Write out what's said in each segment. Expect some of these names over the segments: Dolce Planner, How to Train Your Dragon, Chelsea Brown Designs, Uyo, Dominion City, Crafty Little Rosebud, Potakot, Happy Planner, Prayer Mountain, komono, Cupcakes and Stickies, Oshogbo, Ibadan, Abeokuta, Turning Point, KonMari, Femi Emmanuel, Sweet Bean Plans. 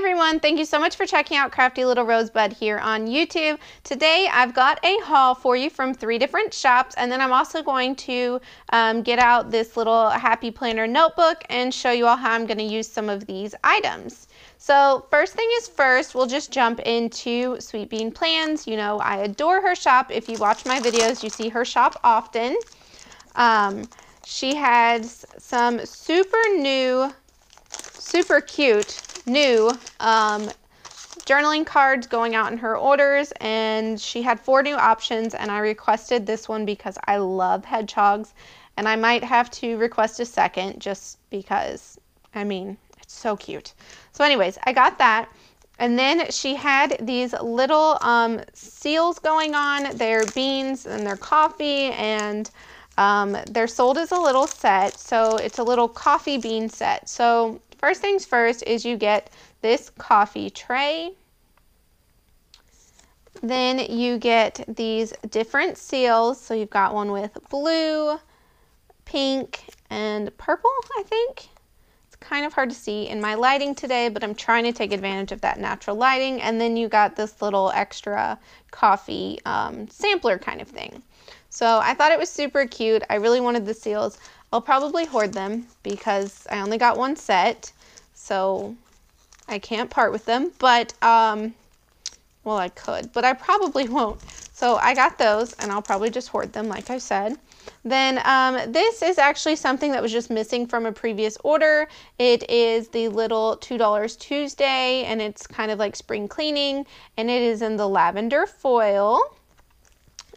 everyone, thank you so much for checking out Crafty Little Rosebud here on YouTube. Today I've got a haul for you from 3 different shops, and then I'm also going to get out this little Happy Planner notebook and show you all how I'm going to use some of these items. So first thing is first, we'll just jump into Sweet Bean Plans. You know, I adore her shop. If you watch my videos, you see her shop often. She has some super cute new journaling cards going out in her orders, and she had 4 new options, and I requested this one because I love hedgehogs, and I might have to request a second just because, I mean, so cute. So anyways, I got that. And then she had these little seals going on. They're beans and they're coffee, and they're sold as a little set. So it's a little coffee bean set. So first things first is you get this coffee tray. Then you get these different seals. So you've got one with blue, pink, and purple, I think. Kind of hard to see in my lighting today, but I'm trying to take advantage of that natural lighting. And then you got this little extra coffee sampler kind of thing. So I thought it was super cute. I really wanted the seals. I'll probably hoard them because I only got 1 set, so I can't part with them, but well, I could, but I probably won't. So I got those, and I'll probably just hoard them like I said. Then this is actually something that was just missing from a previous order. It is the little $2 Tuesday, and it's kind of like spring cleaning, and it is in the lavender foil.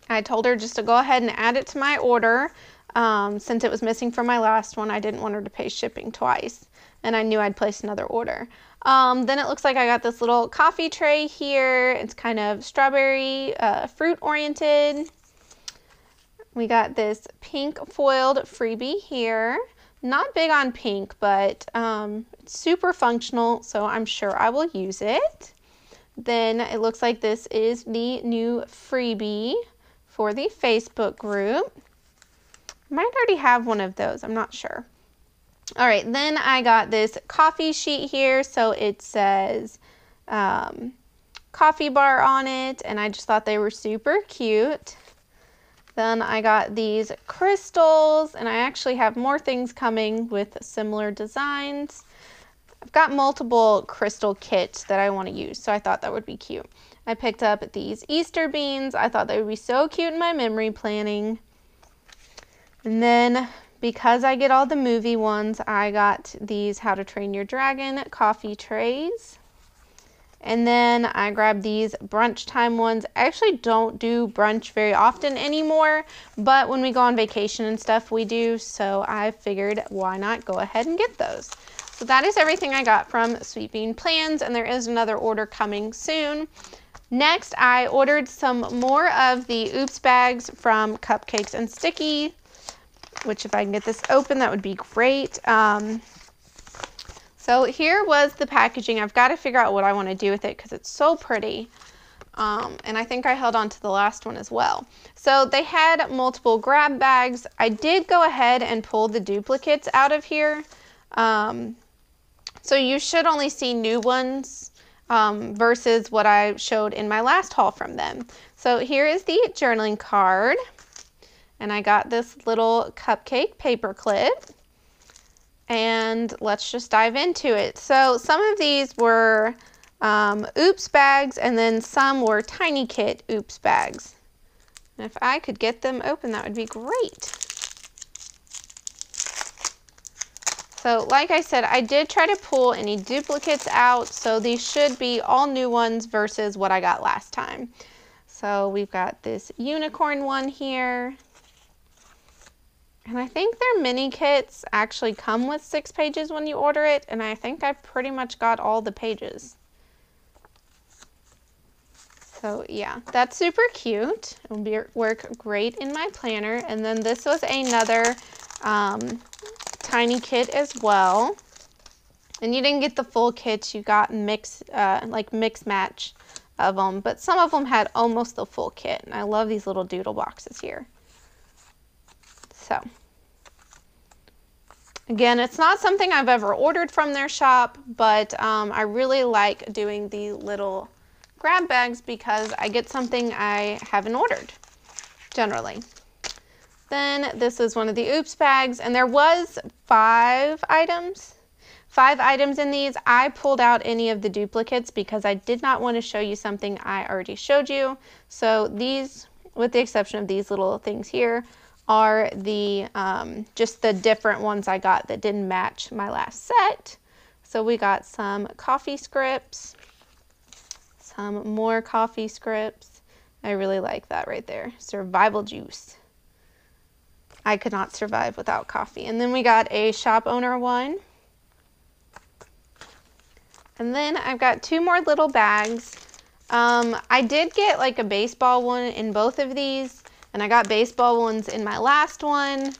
I told her just to go ahead and add it to my order. Since it was missing from my last one, I didn't want her to pay shipping twice, and I knew I'd placed another order. Then it looks like I got this little coffee tray here. It's kind of strawberry, fruit oriented. We got this pink foiled freebie here. Not big on pink, but it's super functional, so I'm sure I will use it. Then it looks like this is the new freebie for the Facebook group. Might already have one of those, I'm not sure. All right, then I got this coffee sheet here. So it says coffee bar on it, and I just thought they were super cute. Then I got these crystals, and I actually have more things coming with similar designs. I've got multiple crystal kits that I want to use, so I thought that would be cute. I picked up these Easter beans. I thought they would be so cute in my memory planning. And then, because I get all the movie ones, I got these How to Train Your Dragon coffee trays. And then I grabbed these brunch time ones. I actually don't do brunch very often anymore, but when we go on vacation and stuff, we do. So I figured, why not go ahead and get those? So that is everything I got from Sweet Bean Plans, and there is another order coming soon. Next, I ordered some more of the Oops bags from Cupcakes and Stickies, which if I can get this open, that would be great. So here was the packaging. I've got to figure out what I want to do with it because it's so pretty. And I think I held on to the last one as well. So they had multiple grab bags. I did go ahead and pull the duplicates out of here. So you should only see new ones versus what I showed in my last haul from them. So here is the journaling card. And I got this little cupcake paper clip. And let's just dive into it. So some of these were Oops bags, and then some were Tiny Kit Oops bags. And if I could get them open, that would be great. So like I said, I did try to pull any duplicates out, so these should be all new ones versus what I got last time. So we've got this unicorn one here. And I think their mini kits actually come with 6 pages when you order it, and I think I've pretty much got all the pages. So yeah, that's super cute. It'll work great in my planner. And then this was another tiny kit as well. And you didn't get the full kits; you got mix match of them. But some of them had almost the full kit. And I love these little doodle boxes here. So Again, it's not something I've ever ordered from their shop, but I really like doing the little grab bags because I get something I haven't ordered generally. Then this is one of the Oops bags, and there was five items in these. I pulled out any of the duplicates because I did not want to show you something I already showed you. So these, with the exception of these little things here, are the just the different ones I got that didn't match my last set. So we got some coffee scripts, some more coffee scripts. I really like that right there, survival juice. I could not survive without coffee. And then we got a shop owner one. And then I've got two more little bags. I did get like a baseball one in both of these, and I got baseball ones in my last one.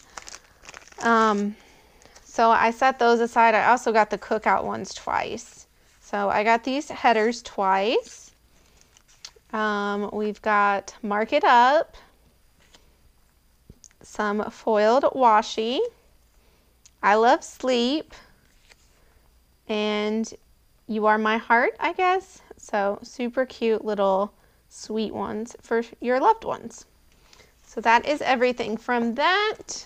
So I set those aside. I also got the cookout ones twice. So I got these headers twice. We've got Mark It Up, some foiled washi, I Love Sleep, and You Are My Heart, I guess. So super cute little sweet ones for your loved ones. So that is everything from that.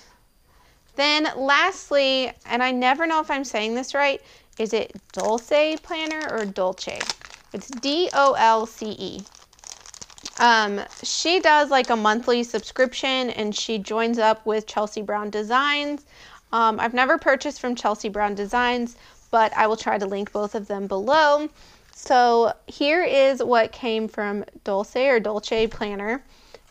Then lastly, and I never know if I'm saying this right, is it Dolce Planner or Dolce? It's D-O-L-C-E. She does like a monthly subscription, and she joins up with Chelsea Brown Designs. I've never purchased from Chelsea Brown Designs, but I will try to link both of them below. So here is what came from Dolce Planner.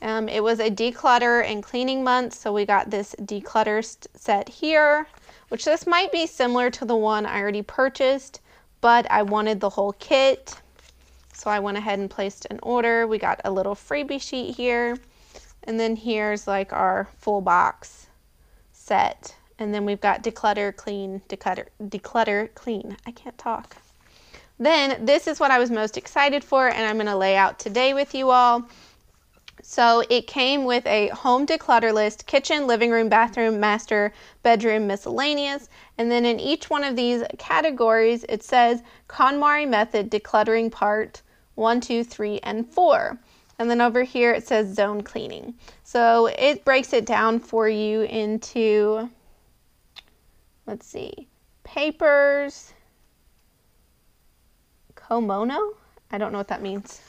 It was a declutter and cleaning month, so we got this declutter set here, which this might be similar to the one I already purchased, but I wanted the whole kit. So I went ahead and placed an order. We got a little freebie sheet here. And then here's like our full box set. And then we've got declutter, clean, declutter, clean. I can't talk. Then this is what I was most excited for, and I'm gonna lay out today with you all. So it came with a home declutter list, kitchen, living room, bathroom, master, bedroom, miscellaneous. And then in each one of these categories, it says KonMari method decluttering part 1, 2, 3, and 4. And then over here it says zone cleaning. So it breaks it down for you into, let's see, papers, komono? I don't know what that means.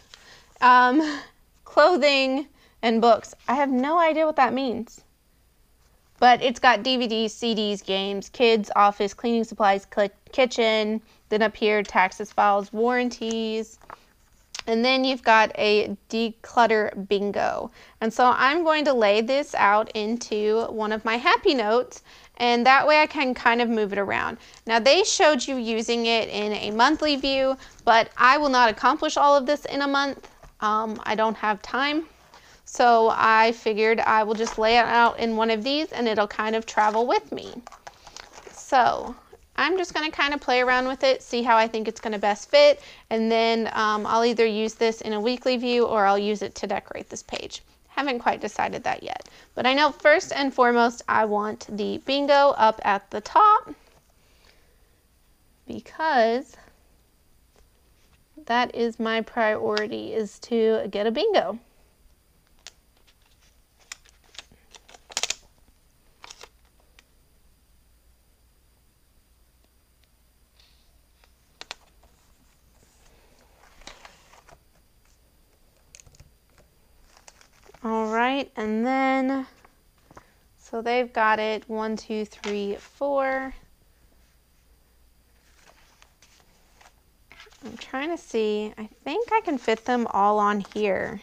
Clothing, and books. I have no idea what that means. But it's got DVDs, CDs, games, kids, office, cleaning supplies, kitchen, then up here, taxes, files, warranties. And then you've got a declutter bingo. And so I'm going to lay this out into one of my Happy Notes, and that way I can kind of move it around. Now they showed you using it in a monthly view, but I will not accomplish all of this in a month. I don't have time, so I figured I will just lay it out in one of these and it'll kind of travel with me. So I'm just going to kind of play around with it, see how I think it's going to best fit, and then I'll either use this in a weekly view or I'll use it to decorate this page. Haven't quite decided that yet, but I know first and foremost I want the bingo up at the top because that is my priority, is to get a bingo. All right, and then, so they've got it 1, 2, 3, 4. I'm trying to see, I think I can fit them all on here.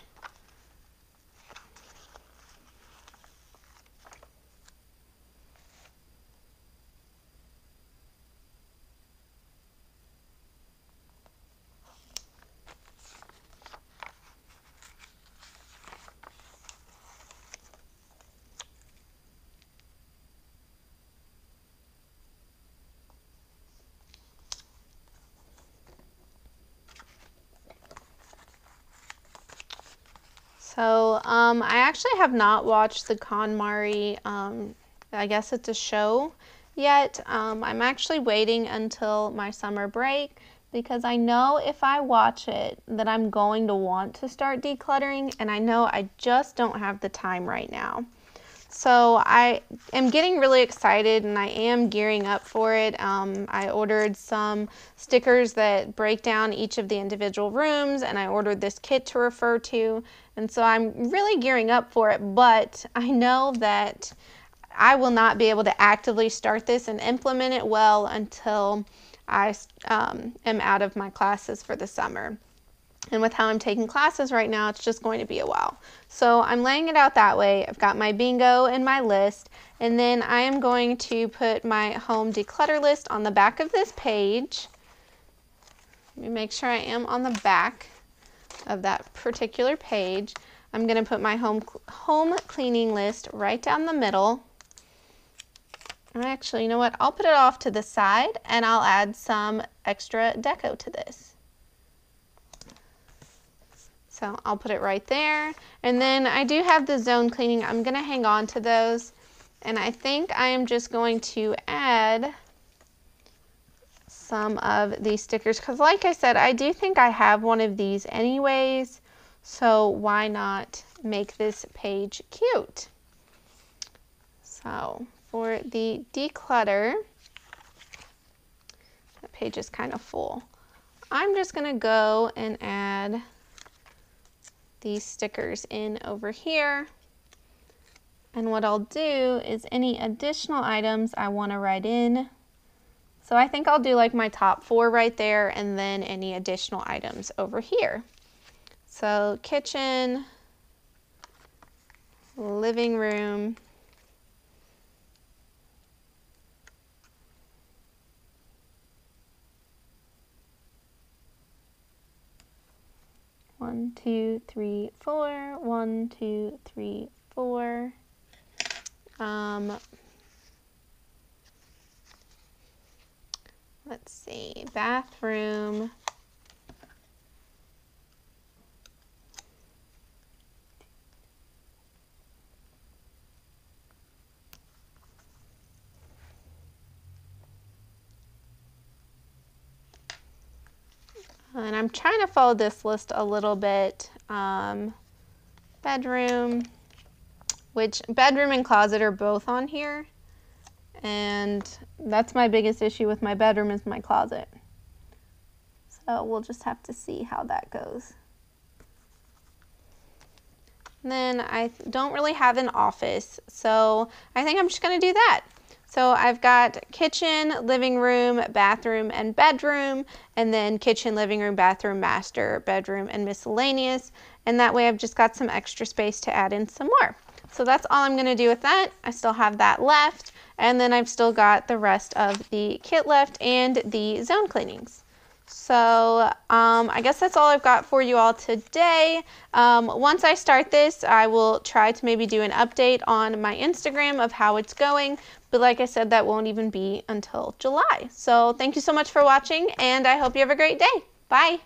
So I actually have not watched the KonMari, I guess it's a show, yet. I'm actually waiting until my summer break because I know if I watch it that I'm going to want to start decluttering, and I know I just don't have the time right now. So I am getting really excited and I am gearing up for it. I ordered some stickers that break down each of the individual rooms, and I ordered this kit to refer to. And so I'm really gearing up for it, but I know that I will not be able to actively start this and implement it well until I am out of my classes for the summer. And with how I'm taking classes right now, it's just going to be a while. So I'm laying it out that way. I've got my bingo and my list, and then I am going to put my home declutter list on the back of this page. Let me make sure I am on the back of that particular page. I'm going to put my home cleaning list right down the middle. Actually, you know what? I'll put it off to the side, and I'll add some extra deco to this. So I'll put it right there. And then I do have the zone cleaning. I'm going to hang on to those. And I think I am just going to add some of these stickers, because like I said, I do think I have one of these anyways. So why not make this page cute? So for the declutter, that page is kind of full. I'm just going to go and add these stickers in over here, and what I'll do is any additional items I want to write in. So I think I'll do like my top four right there, and then any additional items over here. So kitchen, living room, one, two, three, four, one, two, three, four. Let's see, bathroom. And I'm trying to follow this list a little bit. Bedroom and closet are both on here. And that's my biggest issue with my bedroom is my closet. So we'll just have to see how that goes. And then I don't really have an office, so I think I'm just gonna do that. So I've got kitchen, living room, bathroom, and bedroom, and then kitchen, living room, bathroom, master, bedroom, and miscellaneous. And that way I've just got some extra space to add in some more. So that's all I'm gonna do with that. I still have that left, and then I've still got the rest of the kit left and the zone cleanings. So I guess that's all I've got for you all today. Once I start this, I will try to maybe do an update on my Instagram of how it's going. But like I said, that won't even be until July. So thank you so much for watching, and I hope you have a great day. Bye.